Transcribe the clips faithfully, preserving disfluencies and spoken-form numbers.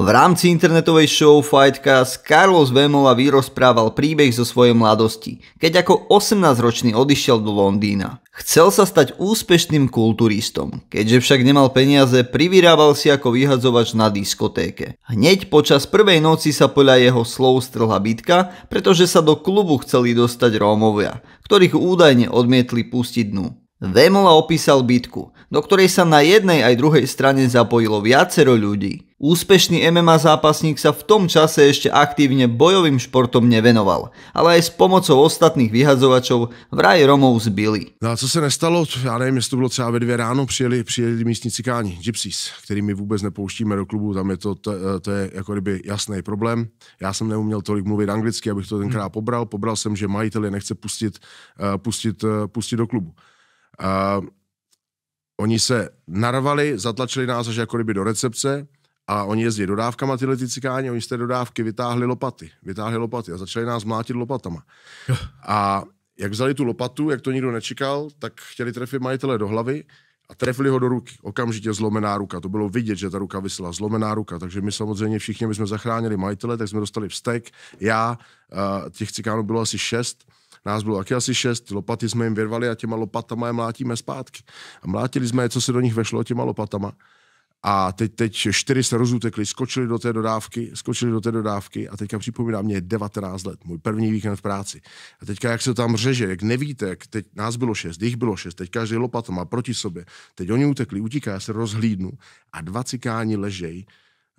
V rámci internetovej show Fightcast Karlos Vémola vyrozprával príbeh zo svojej mladosti, keď ako osemnásťročný odišiel do Londýna. Chcel sa stať úspešným kulturistom, keďže však nemal peniaze, privyrábal si ako vyhadzovač na diskotéke. Hneď počas prvej noci sa podľa jeho slov strhla bitka, pretože sa do klubu chceli dostať Rómovia, ktorých údajne odmietli pustiť dnu. Vémola opísal bitku, do ktorej sa na jednej aj druhej strane zapojilo viacero ľudí. Úspešný em em á zápasník sa v tom čase ešte aktívne bojovým športom nevenoval, ale aj s pomocou ostatných vyhazovačov vraj Romov zbyli. No a co se nestalo? Já nevím, jestli to bylo třeba ve dvě ráno, přijeli, přijeli místní cikáni, gypsies, který my vůbec nepouštíme do klubu, tam je to, to, to je jako kdyby jasný problém. Já jsem neuměl tolik mluvit anglicky, abych to tenkrát pobral, pobral jsem, že majitel je nechce pustit, uh, pustit, uh, pustit do klubu. Uh, oni se narvali, zatlačili nás až jako kdyby do recepce, a oni jezdí dodávkama tyhle ty cikáni, oni z té dodávky vytáhli lopaty, vytáhli lopaty a začali nás mlátit lopatama. A jak vzali tu lopatu, jak to nikdo nečekal, tak chtěli trefit majitele do hlavy a trefili ho do ruky. Okamžitě zlomená ruka, to bylo vidět, že ta ruka visela, zlomená ruka, takže my samozřejmě všichni, my jsme zachránili majitele, tak jsme dostali vztek. Já, těch cikánů bylo asi šest, nás bylo taky asi šest, ty lopaty jsme jim vyrvali a těma lopatama je mlátíme zpátky. A mlátili jsme je, co se do nich vešlo těma lopatama. A teď, teď čtyři se rozutekli, skočili do té dodávky, skočili do té dodávky a teďka připomíná mě devatenáct let, můj první víkend v práci. A teďka jak se tam řeže, jak nevíte, jak teď nás bylo šest, jich bylo šest, teď každý lopat má proti sobě. Teď oni utekli, utíká, já se rozhlídnu a dva cikáni ležejí uh,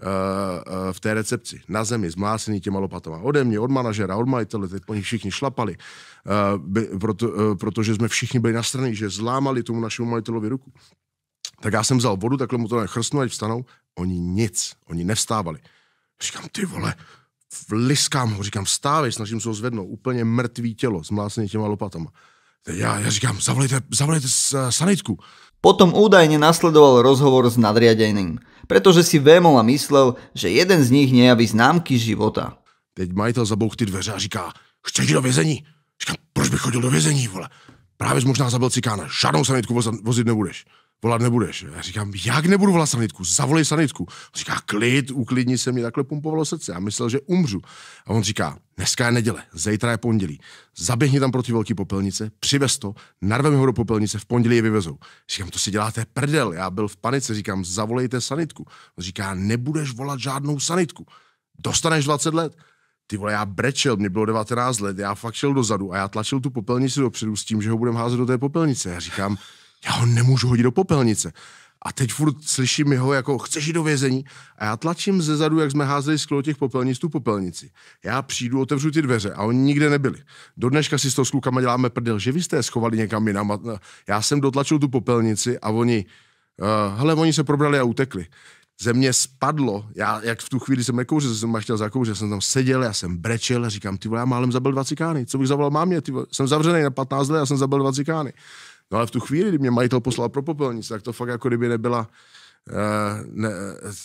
uh, v té recepci, na zemi, zmlácený těma lopatama. Ode mě, od manažera, od majitele, teď po nich všichni šlapali, uh, by, proto, uh, protože jsme všichni byli nastraní, že zlámali tomu našemu majitelovi ruku. Tak já jsem vzal vodu, takhle mu to nechrstnu, ať vstanou. Oni nic, oni nevstávali. Říkám, ty vole, vliskám ho, říkám, vstávej, snažím se ho zvednout. Úplně mrtvý tělo, zmlácený těma lopatama. Já, já říkám, zavolejte, zavolejte sanitku. Potom údajne nasledoval rozhovor s nadriadeným, pretože si Vémola myslel, že jeden z nich nejaví známky života. Teď majitel zabouch ty dveře a říká, chceš jít do vězení? Říkám, proč bych chodil do vězení, vole? Právě jsi možná zabil cikána, žádnou sanitku vozit nebudeš. Volat nebudeš. Já říkám, jak nebudu volat sanitku? Zavolej sanitku. On říká, klid, uklidni se, mě takhle pumpovalo srdce. Já myslel, že umřu. A on říká, dneska je neděle, zítra je pondělí. Zaběhni tam pro ty velký popelnice, přivez to, narveme ho do popelnice, v pondělí je vyvezou. Říkám, to si děláte prdel. Já byl v panice, říkám, zavolejte sanitku. On říká, nebudeš volat žádnou sanitku. Dostaneš dvacet let. Ty vole, já brečel, mě bylo devatenáct let, já fakt šel dozadu a já tlačil tu popelnici dopředu s tím, že ho budem házet do té popelnice. Já říkám, já ho nemůžu hodit do popelnice. A teď furt slyším jeho jako, chceš jít do vězení? A já tlačím zezadu, jak jsme házeli sklo těch popelnic, tu popelnici. Já přijdu, otevřu ty dveře a oni nikde nebyli. Do dneška si s tou s klukama děláme prdel, že vy jste je schovali někam jinam. Já jsem dotlačil tu popelnici a oni, uh, hele, oni se probrali a utekli. Ze mě spadlo, já jak v tu chvíli jsem nekouřil, jsem ma chtěl zakouřit, jsem tam seděl, já jsem brečel a říkám, ty vole, já málem zabil dva cikány, co bych zavolal mámě, ty vole, jsem zavřený na patnáct let, já jsem zabil dva cikány. No ale v tu chvíli, kdy mě majitel poslal pro popelnici, tak to fakt jako kdyby nebyla, ne,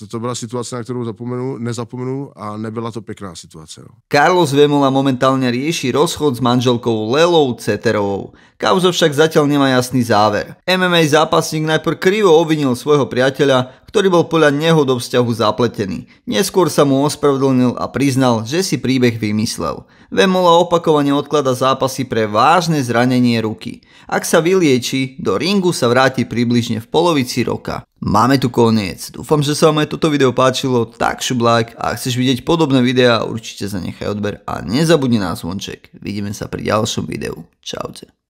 to byla situace, na kterou zapomenu, nezapomenu a nebyla to pěkná situace. No. Karlos Vémola momentálně rieši rozchod s manželkou Lelou Ceterovou. Kauza však zatiaľ nemá jasný záver. em em á zápasník najprv krivo obvinil svojho priateľa, ktorý bol podľa neho do vzťahu zapletený. Neskôr sa mu ospravedlnil a priznal, že si príbeh vymyslel. Vémola opakovane odklada zápasy pre vážne zranenie ruky. Ak sa vylieči, do ringu sa vráti približne v polovici roka. Máme tu koniec. Dúfam, že sa vám aj toto video páčilo, tak šup like a chceš vidieť podobné videá, určite zanechaj odber a nezabudni na zvonček. Vidíme sa pri ďalšom videu. Čaute.